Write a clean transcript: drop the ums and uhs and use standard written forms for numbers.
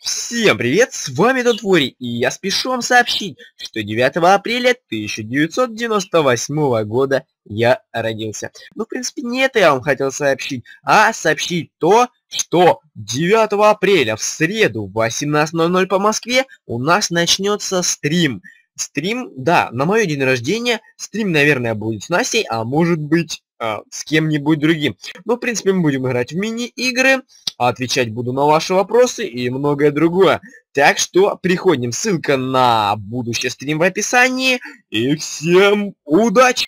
Всем привет, с вами DontWorry, и я спешу вам сообщить, что 9 апреля 1998 года я родился. Ну, в принципе, не это я вам хотел сообщить, а сообщить то, что 9 апреля в среду в 18:00 по Москве у нас начнется стрим. Стрим, да, на мой день рождения, стрим, наверное, будет с Настей, а может быть... с кем-нибудь другим. Ну, в принципе, мы будем играть в мини-игры, отвечать буду на ваши вопросы и многое другое. Так что приходим, ссылка на будущий стрим в описании, и всем удачи!